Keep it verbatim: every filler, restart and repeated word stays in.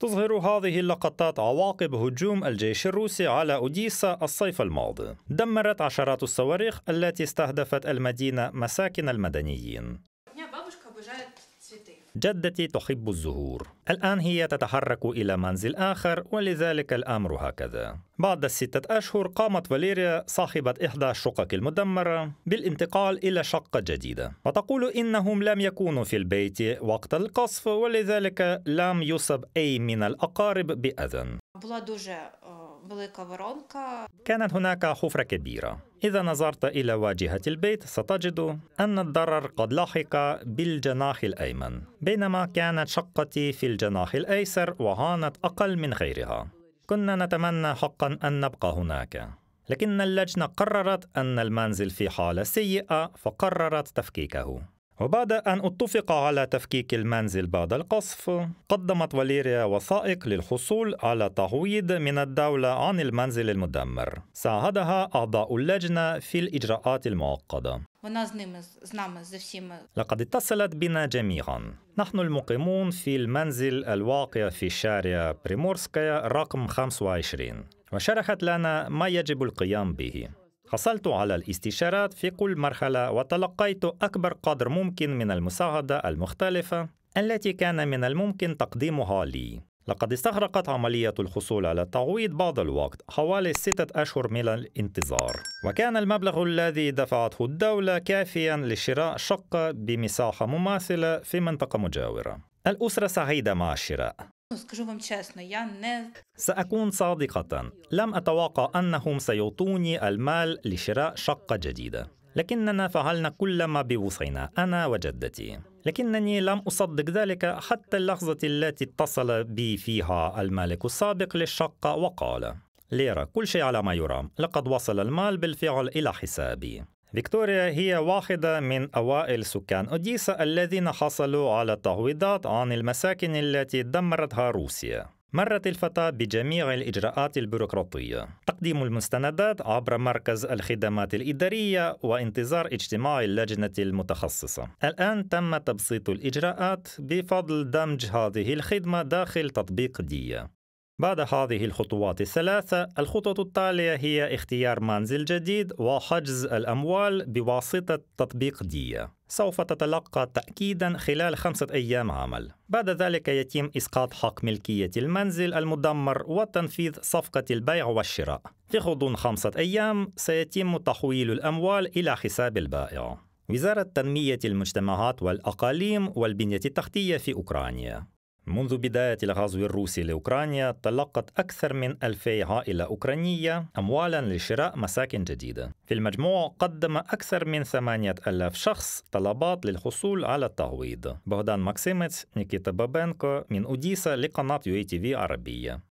تظهر هذه اللقطات عواقب هجوم الجيش الروسي على أوديسا الصيف الماضي. دمرت عشرات الصواريخ التي استهدفت المدينة مساكن المدنيين. جدتي تحب الزهور. الآن هي تتحرك إلى منزل آخر ولذلك الأمر هكذا. بعد ستة أشهر قامت فاليريا صاحبة إحدى الشقق المدمرة بالانتقال إلى شقة جديدة، وتقول إنهم لم يكونوا في البيت وقت القصف ولذلك لم يصب أي من الأقارب بأذى. كانت هناك حفرة كبيرة. إذا نظرت إلى واجهة البيت ستجد أن الضرر قد لحق بالجناح الأيمن، بينما كانت شقتي في الجناح الأيسر وهانت أقل من غيرها. كنا نتمنى حقا أن نبقى هناك، لكن اللجنة قررت أن المنزل في حالة سيئة فقررت تفكيكه. وبعد أن اتفق على تفكيك المنزل بعد القصف، قدمت فاليريا وثائق للحصول على تعويض من الدولة عن المنزل المدمر. ساعدها أعضاء اللجنة في الإجراءات المعقدة. لقد اتصلت بنا جميعا. نحن المقيمون في المنزل الواقع في الشارع بريمورسكايا رقم خمسة وعشرين، وشرحت لنا ما يجب القيام به. حصلت على الاستشارات في كل مرحلة وتلقيت أكبر قدر ممكن من المساعدة المختلفة التي كان من الممكن تقديمها لي. لقد استغرقت عملية الحصول على التعويض بعض الوقت، حوالي ستة أشهر من الانتظار، وكان المبلغ الذي دفعته الدولة كافياً لشراء شقة بمساحة مماثلة في منطقة مجاورة. الأسرة سعيدة مع الشراء. سأكون صادقة، لم أتوقع أنهم سيعطوني المال لشراء شقة جديدة، لكننا فعلنا كل ما بوسعنا أنا وجدتي، لكنني لم أصدق ذلك حتى اللحظة التي اتصل بي فيها المالك السابق للشقة وقال: ليرى، كل شيء على ما يرام، لقد وصل المال بالفعل إلى حسابي. فيكتوريا هي واحدة من أوائل سكان أوديسا الذين حصلوا على تعويضات عن المساكن التي دمرتها روسيا. مرت الفتاة بجميع الإجراءات البيروقراطية، تقديم المستندات عبر مركز الخدمات الإدارية وانتظار اجتماع اللجنة المتخصصة. الآن تم تبسيط الإجراءات بفضل دمج هذه الخدمة داخل تطبيق دية. بعد هذه الخطوات الثلاثة، الخطوة التالية هي اختيار منزل جديد وحجز الأموال بواسطة تطبيق دية. سوف تتلقى تأكيدا خلال خمسة أيام عمل. بعد ذلك يتم إسقاط حق ملكية المنزل المدمر وتنفيذ صفقة البيع والشراء. في غضون خمسة أيام سيتم تحويل الأموال إلى حساب البائع. وزارة تنمية المجتمعات والأقاليم والبنية التحتية في أوكرانيا. منذ بداية الغزو الروسي لأوكرانيا تلقت أكثر من ألفي عائلة أوكرانية أموالا لشراء مساكن جديدة. في المجموع قدم أكثر من ثمانية ألاف شخص طلبات للحصول على التعويض. بودان مكسيمتس، نيكيتا بابينكو من أوديسا لقناة يو اي تي في عربية.